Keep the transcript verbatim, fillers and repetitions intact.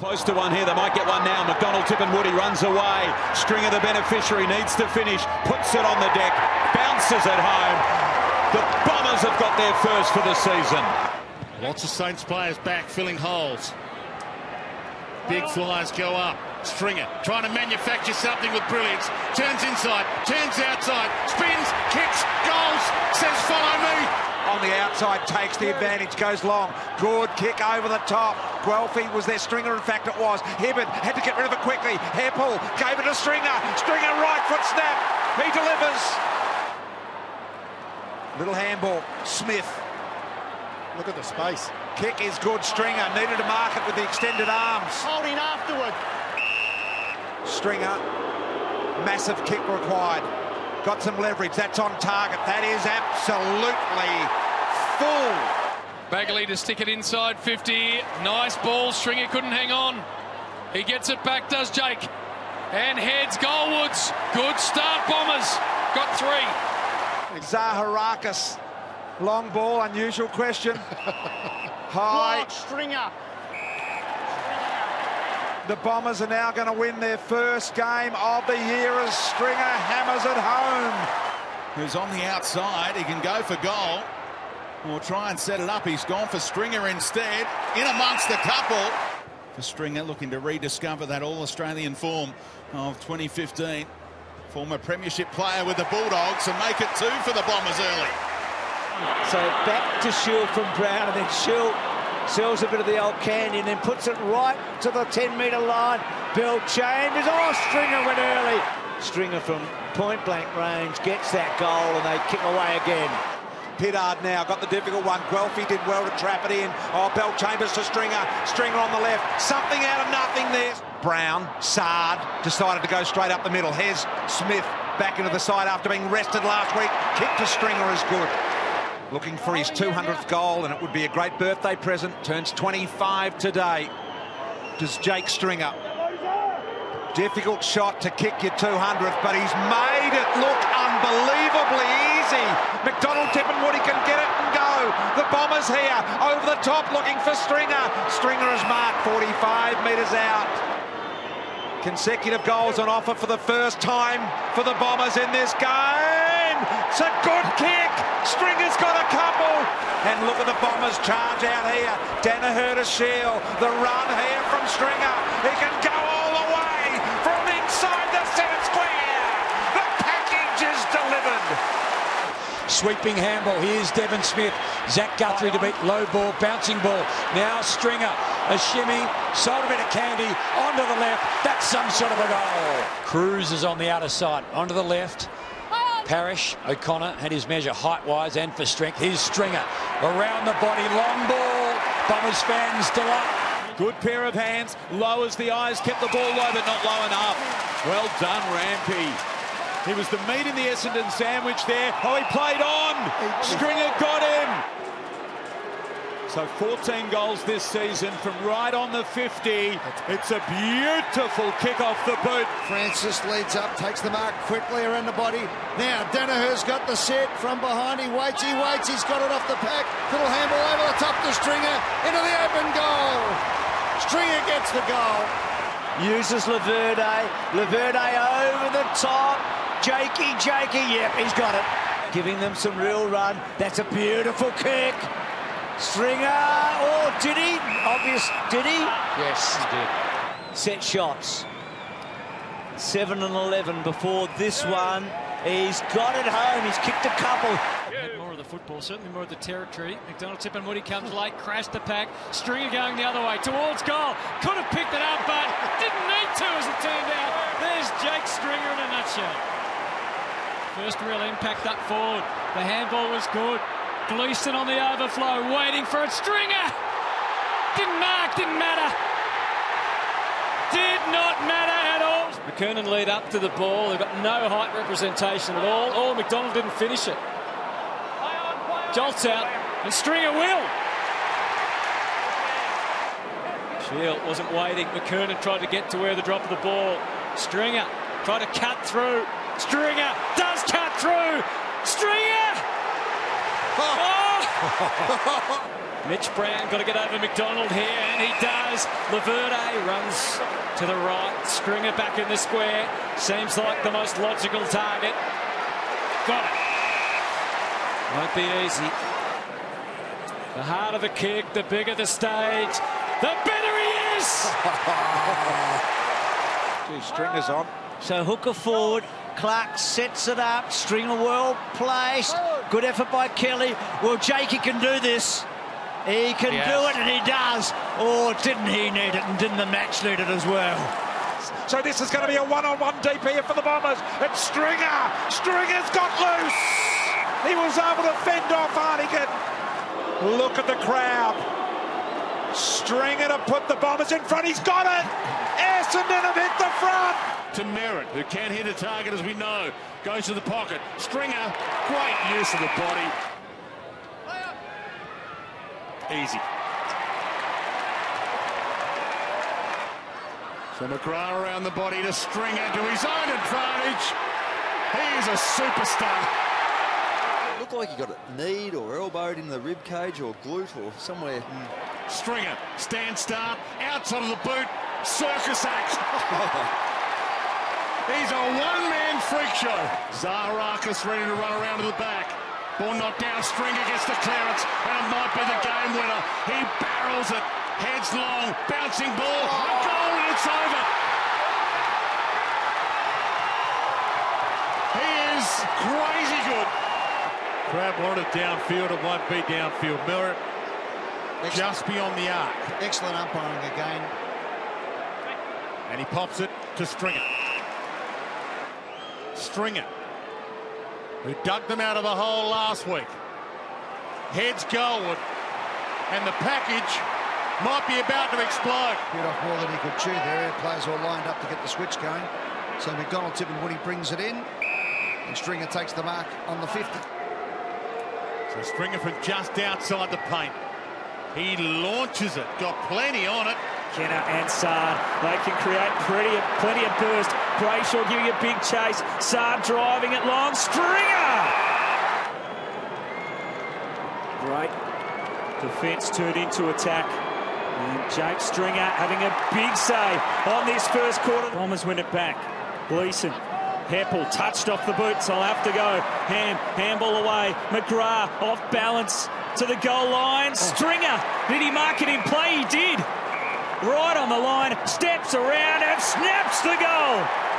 Close to one here, they might get one now. McDonald, Tippen, Woody runs away. Stringer, the beneficiary, needs to finish, puts it on the deck, bounces it home. The Bombers have got their first for the season. Lots of Saints players back, filling holes. Big flies go up. Stringer trying to manufacture something with brilliance. Turns inside, turns outside, spins, kicks, goals, says follow me. On the outside, takes the advantage, goes long. Good kick over the top. Guelfi was there, Stringer, in fact it was. Hibbert had to get rid of it quickly. Hair pull, gave it to Stringer. Stringer, right foot snap. He delivers. Little handball, Smith. Look at the space. Kick is good, Stringer. Needed to mark it with the extended arms. Holding afterward. Stringer, massive kick required. Got some leverage, that's on target. That is absolutely full. Bagley to stick it inside fifty. Nice ball, Stringer couldn't hang on. He gets it back, does Jake. And heads goalwards. Good start, Bombers. Got three. Zaharakis. Long ball, unusual question. High. Clark, Stringer. The Bombers are now going to win their first game of the year as Stringer hammers it home. Who's on the outside, he can go for goal or try and set it up. He's gone for Stringer instead, in amongst the couple. For Stringer, looking to rediscover that All-Australian form of twenty fifteen. Former premiership player with the Bulldogs, and make it two for the Bombers early. So back to Schilt from Brown, and then Schilt sells a bit of the old candy and then puts it right to the ten metre line. Bellchambers, oh, Stringer went early. Stringer from point-blank range gets that goal, and they kick away again. Pittard now got the difficult one. Guelfi did well to trap it in. Oh, Bellchambers to Stringer. Stringer on the left. Something out of nothing there. Brown, Sard, decided to go straight up the middle. Here's Smith back into the side after being rested last week. Kick to Stringer is good. Looking for his two hundredth goal, and it would be a great birthday present. Turns twenty-five today. Does Jake Stringer. Difficult shot to kick your two hundredth, but he's made it look unbelievably easy. McDonald, Tippen, Woody can get it and go. The Bombers here, over the top, looking for Stringer. Stringer is marked forty-five metres out. Consecutive goals on offer for the first time for the Bombers in this game. It's a good kick. Stringer's got a couple. And look at the Bombers charge out here. Danaher to Schild. The run here from Stringer. He can go all the way from inside the centre square. The package is delivered. Sweeping handball. Here's Devon Smith. Zach Guthrie to beat. Low ball, bouncing ball. Now Stringer. A shimmy. Sold a bit of candy. Onto the left. That's some sort of a goal. Cruz is on the outer side. Onto the left. Parrish, O'Connor had his measure height-wise and for strength. Here's Stringer, around the body, long ball. Bombers fans delight. Good pair of hands, lowers the eyes, kept the ball low but not low enough. Well done, Rampy. He was the meat in the Essendon sandwich there. Oh, he played on. Stringer got him. So fourteen goals this season from right on the fifty. It's a beautiful kick off the boot. Francis leads up, takes the mark quickly around the body. Now, Danaher's got the set from behind. He waits, he waits, he's got it off the pack. Little handball over the top to Stringer, into the open goal. Stringer gets the goal. Uses La Verde. La Verde over the top. Jakey, Jakey, yep, he's got it. Giving them some real run. That's a beautiful kick. Stringer, oh, did he? Obvious, did he? Yes, he did. Set shots. seven and eleven before this one. He's got it home, he's kicked a couple. More of the football, certainly more of the territory. McDonald, Tippen, Woody comes late, crashed the pack. Stringer going the other way, towards goal. Could have picked it up, but didn't need to as it turned out. There's Jake Stringer in a nutshell. First real impact up forward. The handball was good. Gleason on the overflow, waiting for it. Stringer! Didn't mark, didn't matter. Did not matter at all. McKernan lead up to the ball. They've got no height representation at all. Oh, McDonald didn't finish it. Play on, play on. Jolts out, and Stringer will. Schild wasn't waiting. McKernan tried to get to where the drop of the ball. Stringer tried to cut through. Stringer does cut through. Stringer! Oh. Mitch Brown got to get over McDonald here, and he does. La Verde runs to the right. Stringer back in the square. Seems like the most logical target. Got it. Won't be easy. The harder the kick, the bigger the stage, the better he is! Two Stringer's on. So hooker forward. Clark sets it up. Stringer well placed. Good effort by Kelly. Well, Jake, he can do this. He can yes. do it, and he does. Oh, didn't he need it, and didn't the match need it as well? So this is going to be a one-on-one deep here for the Bombers. It's Stringer. Stringer's got loose. He was able to fend off Arnegan. Look at the crowd. Stringer to put the Bombers in front. He's got it. Essendon have hit the front. To Merritt, who can't hit a target, as we know. Goes to the pocket. Stringer, great use of the body. Easy. So McGrath around the body to Stringer, to his own advantage. He is a superstar. Looked like he got it kneed or elbowed in the rib cage or glute or somewhere. Mm. Stringer, stand start, outside of the boot, circus act. He's a one-man freak show. Zaharakis ready to run around to the back. Ball knocked down, Stringer gets the clearance, and it might be the game winner. He barrels it, heads long, bouncing ball, oh. A goal, and it's over. He is crazy good. Crab wanted downfield, it won't be downfield. Merritt just beyond the arc. Excellent umpiring again. And he pops it to Stringer. Stringer, who dug them out of a hole last week. Heads goalward. And the package might be about to explode. Bit off more than he could chew there. Players all lined up to get the switch going. So McDonald, Tippen, Woody brings it in. And Stringer takes the mark on the fifty. So Stringer from just outside the paint. He launches it. Got plenty on it. Kenner and Sard. They can create pretty, plenty of burst. Brayshaw giving a big chase. Sard driving it long. Stringer! Great defence turned into attack. And Jake Stringer having a big save on this first quarter. Bombers win it back. Gleason. Heppel touched off the boots. I'll have to go. Ham, handball away. McGrath off balance to the goal line. Stringer, did he mark it in play? He did. Right on the line, steps around and snaps the goal.